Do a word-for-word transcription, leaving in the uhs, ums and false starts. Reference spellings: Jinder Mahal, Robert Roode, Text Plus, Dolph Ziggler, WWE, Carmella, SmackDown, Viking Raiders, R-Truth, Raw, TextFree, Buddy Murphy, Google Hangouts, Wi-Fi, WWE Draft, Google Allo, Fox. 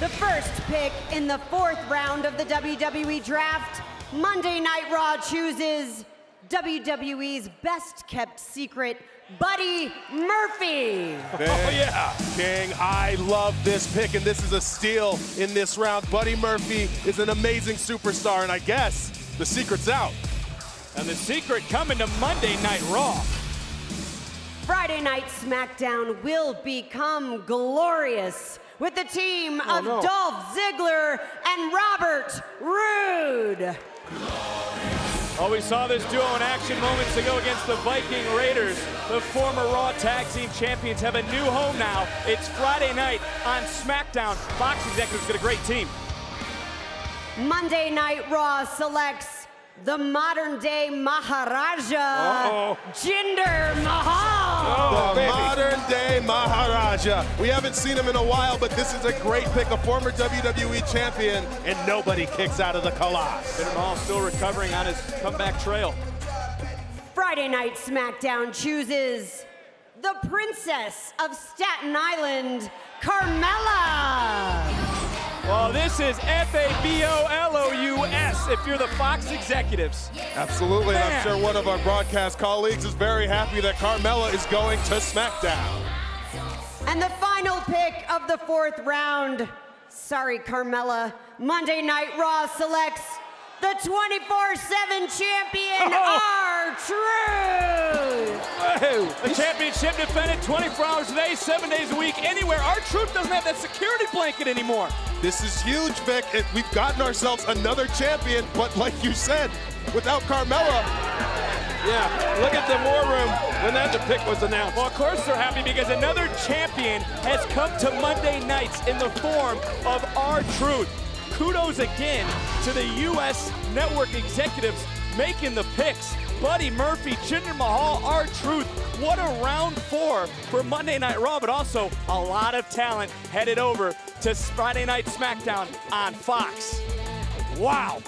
The first pick in the fourth round of the W W E Draft, Monday Night Raw chooses W W E's best-kept secret, Buddy Murphy. Oh, yeah. King, I love this pick, and this is a steal in this round. Buddy Murphy is an amazing superstar, and I guess the secret's out. And the secret coming to Monday Night Raw. Friday Night SmackDown will become glorious with the team oh, of no. Dolph Ziggler and Robert Roode. Oh, we saw this duo in action moments ago against the Viking Raiders. The former Raw Tag Team Champions have a new home now. It's Friday night on SmackDown. Fox executives get a great team. Monday Night Raw selects the modern-day Maharaja, Uh-oh. Jinder Mahal. Oh, the modern-day Maharaja. We haven't seen him in a while, but this is a great pick, a former W W E champion, and nobody kicks out of the Colossus. Jinder Mahal still recovering on his comeback trail. Friday Night SmackDown chooses the Princess of Staten Island, Carmella. Well, this is F A B O L O U S if you're the Fox executives. Absolutely, and I'm sure one of our broadcast colleagues is very happy that Carmella is going to SmackDown. And the final pick of the fourth round, sorry Carmella, Monday Night Raw selects the twenty-four seven champion, R-Truth. Oh, the championship defended twenty-four hours a day, seven days a week, anywhere. R-Truth doesn't have that security blanket anymore. This is huge, Vic. We've gotten ourselves another champion, but like you said, without Carmella. Yeah, look at the war room when that the pick was announced. Well, of course they're happy because another champion has come to Monday nights in the form of R-Truth. Kudos again to the U S network executives making the picks. Buddy Murphy, Jinder Mahal, R-Truth. What a round four for Monday Night Raw, but also a lot of talent headed over to Friday Night SmackDown on Fox. Wow.